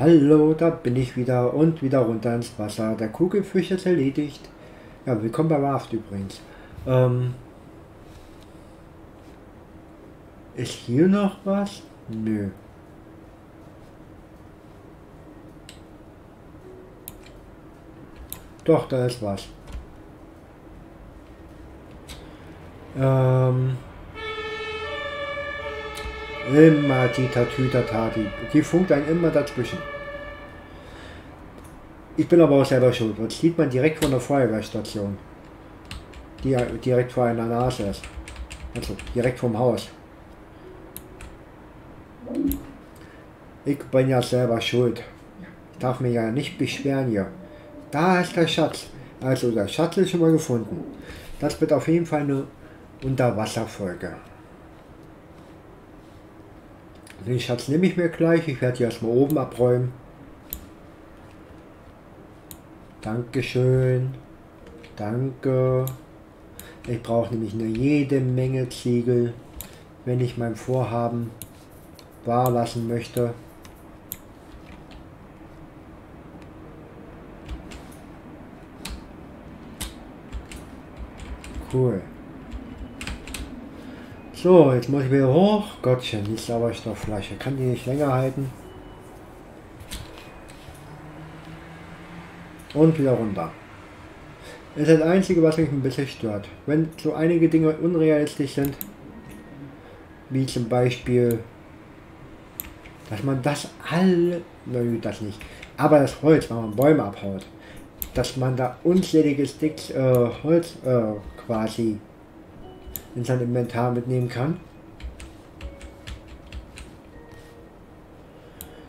Hallo, da bin ich wieder und wieder runter ins Wasser. Der Kugelfisch ist erledigt. Ja, willkommen bei Raft übrigens. Ist hier noch was? Nö. Doch, da ist was. Immer die Tatütatati. Die funkt einen immer dazwischen. Ich bin aber auch selber schuld. Das sieht man direkt von der Feuerwehrstation. Die ja direkt vor einer Nase ist. Also direkt vom Haus. Ich bin ja selber schuld. Ich darf mich ja nicht beschweren hier. Da ist der Schatz. Also der Schatz ist schon mal gefunden. Das wird auf jeden Fall eine Unterwasserfolge. Den Schatz nehme ich mir gleich. Ich werde hier erstmal oben abräumen. Dankeschön. Danke. Ich brauche nämlich eine jede Menge Ziegel, wenn ich mein Vorhaben wahr lassen möchte. Cool. So, jetzt muss ich wieder hoch. Gottchen, die Sauerstoffflasche. Kann die nicht länger halten. Und wieder runter. Das ist das Einzige, was mich ein bisschen stört. Wenn so einige Dinge unrealistisch sind, wie zum Beispiel, dass man das alle, na gut, das nicht, aber das Holz, wenn man Bäume abhaut, dass man da unzähliges dickes Holz quasi in sein Inventar mitnehmen kann.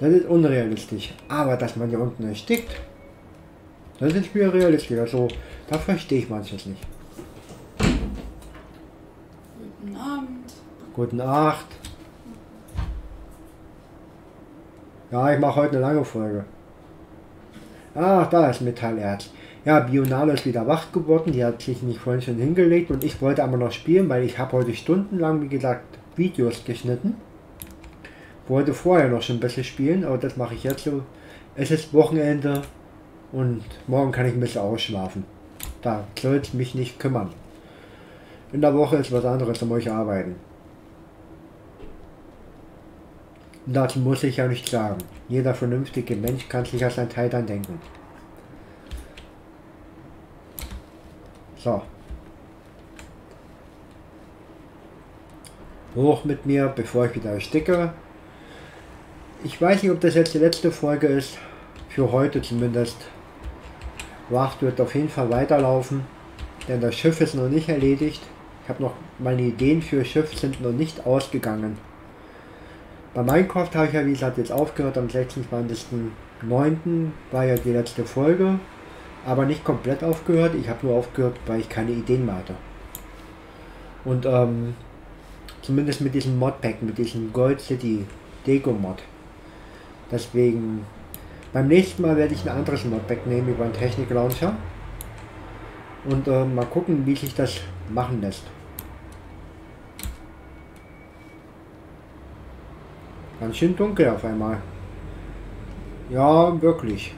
Das ist unrealistisch. Aber dass man hier unten erstickt, das ist wieder realistisch. Also da verstehe ich manches nicht. Guten Abend. Guten Abend. Ja, ich mache heute eine lange Folge. Ach, da ist Metallerz. Ja, Bionalu ist wieder wach geworden, die hat sich nicht vorhin schon hingelegt und ich wollte aber noch spielen, weil ich habe heute stundenlang, wie gesagt, Videos geschnitten. Wollte vorher noch schon ein bisschen spielen, aber das mache ich jetzt so. Es ist Wochenende und morgen kann ich ein bisschen ausschlafen. Da soll es mich nicht kümmern. In der Woche ist was anderes, um euch arbeiten. Das muss ich ja nicht sagen. Jeder vernünftige Mensch kann sich ja seinen Teil dann denken. So. Hoch mit mir, bevor ich wieder ersticke. Ich weiß nicht, ob das jetzt die letzte Folge ist. Für heute zumindest. Raft wird auf jeden Fall weiterlaufen. Denn das Schiff ist noch nicht erledigt. Ich habe noch meine Ideen für Schiff sind noch nicht ausgegangen. Bei Minecraft habe ich ja, wie gesagt, jetzt aufgehört. Am 26.09. war ja die letzte Folge. Aber nicht komplett aufgehört, ich habe nur aufgehört, weil ich keine Ideen mehr hatte. Und zumindest mit diesem Modpack, mit diesem Gold City Deco Mod. Deswegen, beim nächsten Mal werde ich ein anderes Modpack nehmen über einen Technic Launcher. Und mal gucken, wie sich das machen lässt. Ganz schön dunkel auf einmal. Ja, wirklich.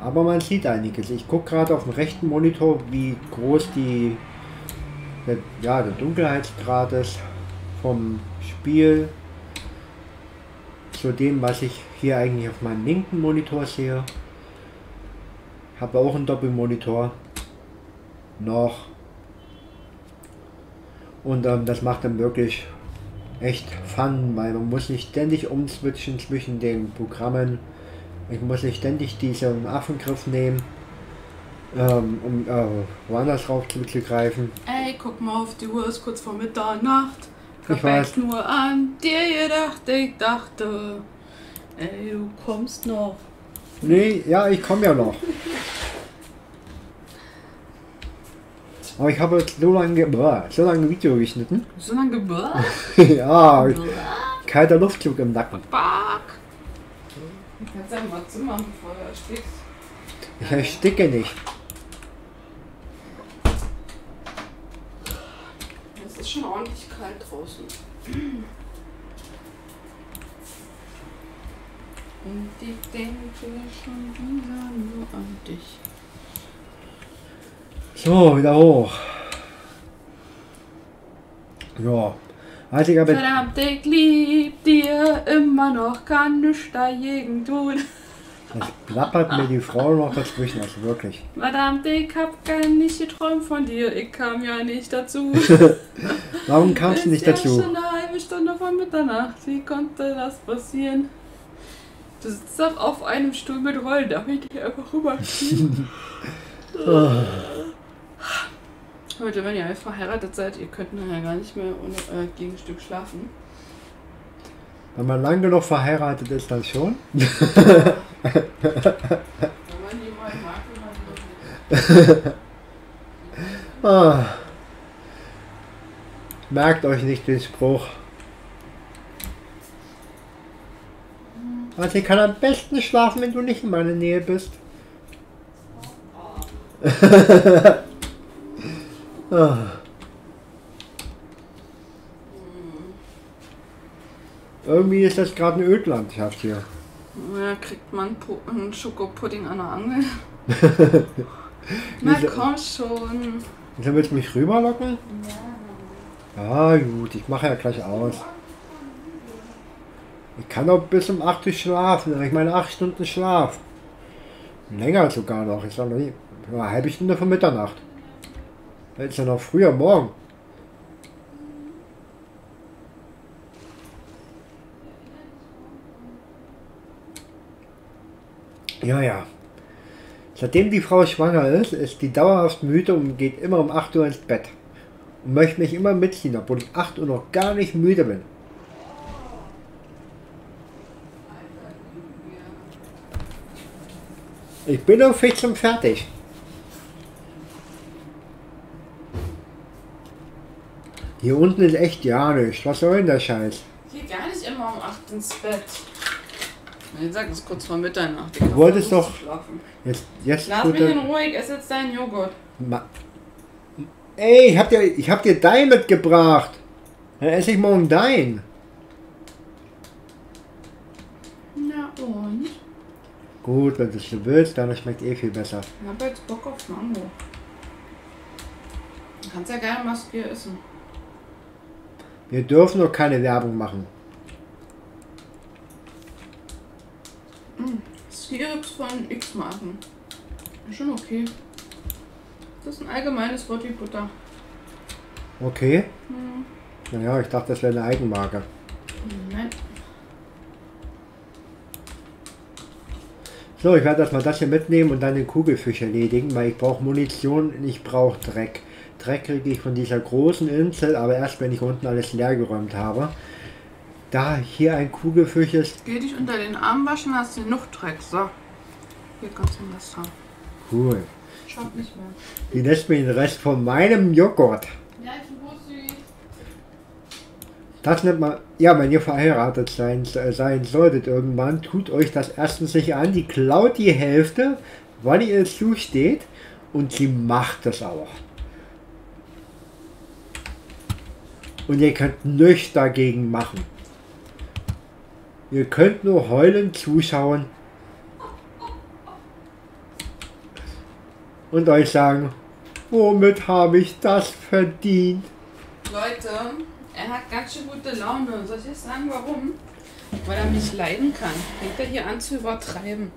Aber man sieht einiges. Ich gucke gerade auf dem rechten Monitor, wie groß der Dunkelheitsgrad ist vom Spiel zu dem, was ich hier eigentlich auf meinem linken Monitor sehe. Habe auch einen Doppelmonitor. Noch. Und das macht dann wirklich echt Fun, weil man muss nicht ständig umswitchen zwischen den Programmen. Ich muss nicht ständig diesen Affengriff nehmen, um woanders drauf zuzugreifen. Ey, guck mal auf die Uhr, ist kurz vor Mitternacht. Ich weiß nur an dir gedacht, ich dachte, ey, du kommst noch. Nee, ja, ich komme ja noch. Aber ich habe so lange Video geschnitten. So lange gebraucht? Ja, kalter Luftzug im Nacken. Du kannst ja mal Zimmer machen, bevor du erstickst. Ich ersticke nicht. Es ist schon ordentlich kalt draußen. Und ich denke schon wieder nur an dich. So, wieder hoch. Ja. Halt ich aber. Verdammt, ich lieb dir immer noch, kann nichts dagegen tun. Das plappert mir die Frau noch dazwischen, also wirklich. Verdammt, ich hab gar nicht geträumt von dir, ich kam ja nicht dazu. Warum kamst du nicht dazu? Schon eine halbe Stunde vor Mitternacht, wie konnte das passieren? Du sitzt doch auf einem Stuhl mit Rollen, darf ich dich einfach rüberschieben? Leute, wenn ihr verheiratet seid, ihr könnt nachher gar nicht mehr ohne euer Gegenstück schlafen. Wenn man lange genug verheiratet ist, dann schon. Wenn man jemanden mag, dann so. Merkt euch nicht den Spruch. Also ich kann am besten schlafen, wenn du nicht in meiner Nähe bist. Irgendwie ist das gerade ein Ödland, ich hab's hier. Ja, kriegt man einen Schokopudding an der Angel? Na komm schon. Dann willst du mich rüberlocken? Ja. Ja gut, ich mache ja gleich aus. Ich kann auch bis um 8 Uhr schlafen, aber ich meine 8 Stunden Schlaf. Länger sogar noch, ich sag noch nie. Eine halbe Stunde vor Mitternacht. Jetzt ist ja noch früher morgen. Ja. Seitdem die Frau schwanger ist, ist die dauerhaft müde und geht immer um 8 Uhr ins Bett. Und möchte mich immer mitziehen, obwohl ich 8 Uhr noch gar nicht müde bin. Ich bin auf fix und fertig. Hier unten ist echt ja nichts. Was soll denn der Scheiß? Ich gehe gar nicht immer um 8 ins Bett. Ich sag das kurz vor Mitternacht. Ich wolltest doch schlafen. Jetzt lass mich in Ruhe, ich esse jetzt deinen Joghurt. Ey, ich hab dir dein mitgebracht. Dann esse ich morgen dein. Na und? Gut, wenn du es so willst, dann schmeckt eh viel besser. Ich hab jetzt Bock auf Mango. Du kannst ja gerne was hier essen. Wir dürfen doch keine Werbung machen. Skirups von X-Marken. Schon okay. Das ist ein allgemeines Wort wie Butter. Okay. Ja. Naja, ich dachte, das wäre eine Eigenmarke. Nein. So, ich werde erstmal das hier mitnehmen und dann den Kugelfisch erledigen, weil ich brauche Munition und ich brauche Dreck. Dreck kriege ich von dieser großen Insel, aber erst wenn ich unten alles leergeräumt habe. Da hier ein Kugelfisch ist. Geh dich unter den Arm waschen, hast du genug Dreck. So. Hier kannst du das haben. Cool. Schaut nicht mehr. Die lässt mir den Rest von meinem Joghurt. Ja, ich bin groß süß. Das nennt man. Ja, wenn ihr verheiratet sein solltet irgendwann, tut euch das erstens nicht an. Die klaut die Hälfte, wann ihr zusteht, und sie macht das auch. Und ihr könnt nichts dagegen machen. Ihr könnt nur heulen, zuschauen und euch sagen, womit habe ich das verdient? Leute, er hat ganz schön gute Laune. Soll ich jetzt sagen, warum? Weil er mich leiden kann. Fängt er hier an zu übertreiben.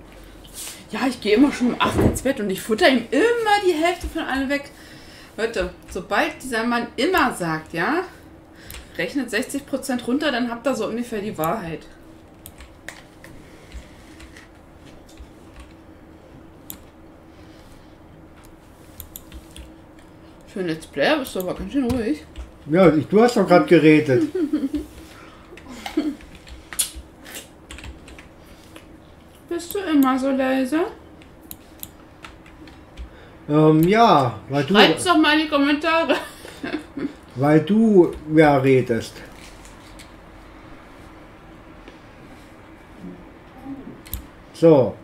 Ja, ich gehe immer schon um 8 ins Bett und ich futter ihm immer die Hälfte von allem weg. Leute, sobald dieser Mann immer sagt, ja, rechnet 60% runter, dann habt ihr so ungefähr die Wahrheit. Für ein Let's Player bist du aber ganz schön ruhig. Ja, du hast doch gerade geredet. Bist du immer so leise? Ja, weil du... Schreib's doch mal in die Kommentare. Weil du ja redest. So,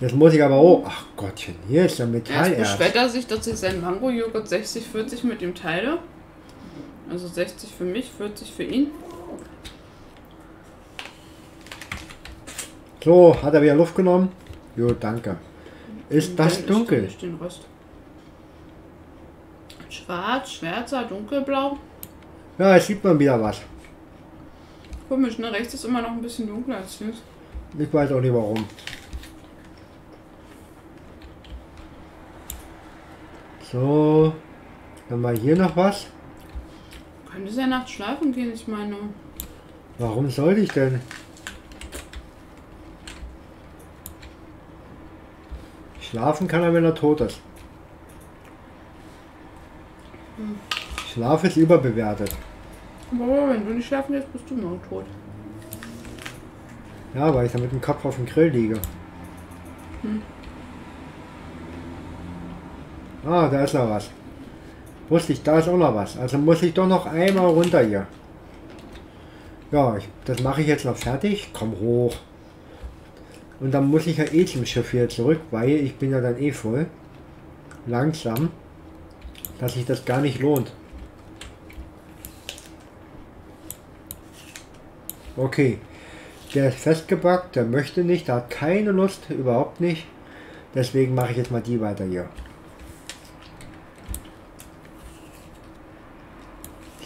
jetzt muss ich aber auch... Ach Gottchen, hier ist ja Metallerz. Jetzt beschwert er sich, dass ich seinen Mango-Joghurt 60-40 mit ihm teile. Also 60 für mich, 40 für ihn. So, hat er wieder Luft genommen? Jo, danke. Ist das dunkel? Ist den Rest. Schwarz, schwärzer, dunkelblau. Ja, jetzt sieht man wieder was. Komisch, ne? Rechts ist immer noch ein bisschen dunkler als links. Ich weiß auch nicht warum. So, haben wir hier noch was? Könnte ja nachts schlafen gehen, ich meine. Warum sollte ich denn? Schlafen kann er, wenn er tot ist. Hm. Schlaf ist überbewertet. Aber wenn du nicht schlafen willst, bist du morgen tot. Ja, weil ich da mit dem Kopf auf dem Grill liege. Hm. Ah, da ist noch was. Wusste ich, da ist auch noch was. Also muss ich doch noch einmal runter hier. Ja, das mache ich jetzt noch fertig. Komm hoch. Und dann muss ich ja eh zum Schiff hier zurück, weil ich bin ja dann eh voll. Langsam. Dass sich das gar nicht lohnt. Okay. Der ist festgebackt, der möchte nicht, der hat keine Lust, überhaupt nicht. Deswegen mache ich jetzt mal die weiter hier.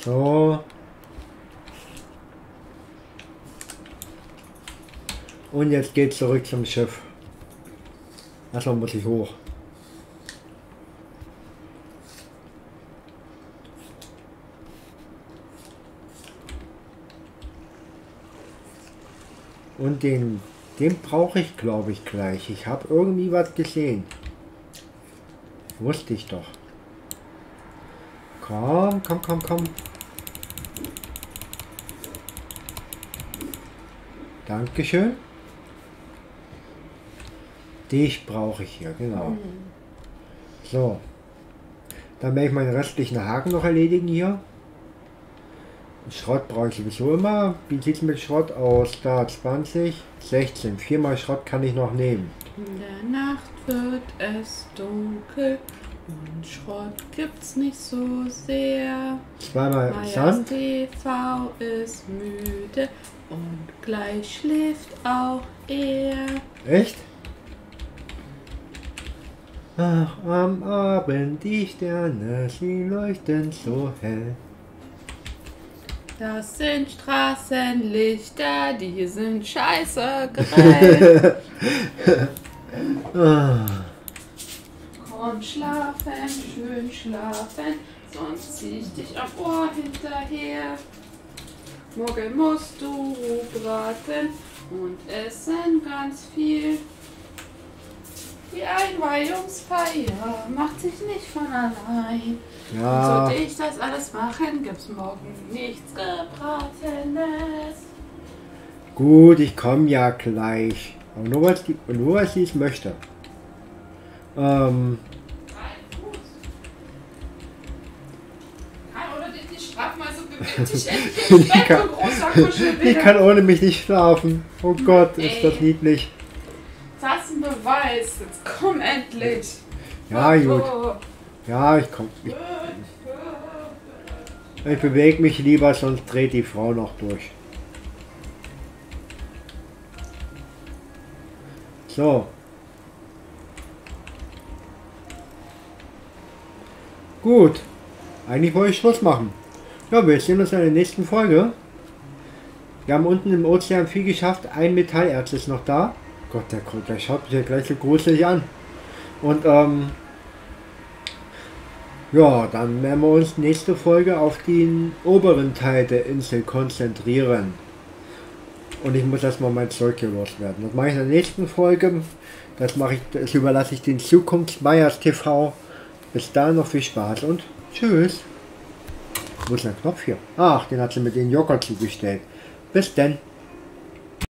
So. Und jetzt geht's zurück zum Schiff. Erstmal muss ich hoch. Und den brauche ich, glaube ich, gleich. Ich habe irgendwie was gesehen. Wusste ich doch. Komm, komm, komm, komm. Dankeschön. Dich brauche ich hier, genau. Mhm. So. Dann werde ich meinen restlichen Haken noch erledigen hier. Schrott brauche ich sowieso immer. Wie sieht es mit Schrott aus? Da 20, 16. 4 mal Schrott kann ich noch nehmen. In der Nacht wird es dunkel und Schrott gibt's nicht so sehr. 2 mal Sand. TV ist müde und gleich schläft auch er. Echt? Ach, am Abend die Sterne, sie leuchten so hell. Das sind Straßenlichter, die sind scheiße geil. Komm schlafen, schön schlafen, sonst zieh ich dich am Ohr hinterher. Morgen musst du braten und essen ganz viel. Die Einweihungsfeier macht sich nicht von allein. Ja. Sollte ich das alles machen, gibt's morgen nichts Gebratenes. Gut, ich komme ja gleich. Aber nur was sie es möchte. Kein Fuß. Kann ohne dich nicht schlafen, also beweg dich endlich ins Bett, du großer Kuschelbär. Ich kann ohne mich nicht schlafen. Oh Gott, ist das niedlich. Das ist ein Beweis. Jetzt komm endlich. Ja, gut. Ja, ich komm. Ich bewege mich lieber, sonst dreht die Frau noch durch. So. Gut. Eigentlich wollte ich Schluss machen. Ja, wir sehen uns in der nächsten Folge. Wir haben unten im Ozean viel geschafft. Ein Metallerz ist noch da. Gott, der schaut mich ja gleich so gruselig an. Und ja, dann werden wir uns nächste Folge auf den oberen Teil der Insel konzentrieren. Und ich muss erstmal mein Zeug hier loswerden. Das mache ich in der nächsten Folge. Das überlasse ich den Zukunftsmeyers TV. Bis dahin noch viel Spaß und tschüss. Wo ist der Knopf hier? Ach, den hat sie mit den Joghurt zugestellt. Bis denn.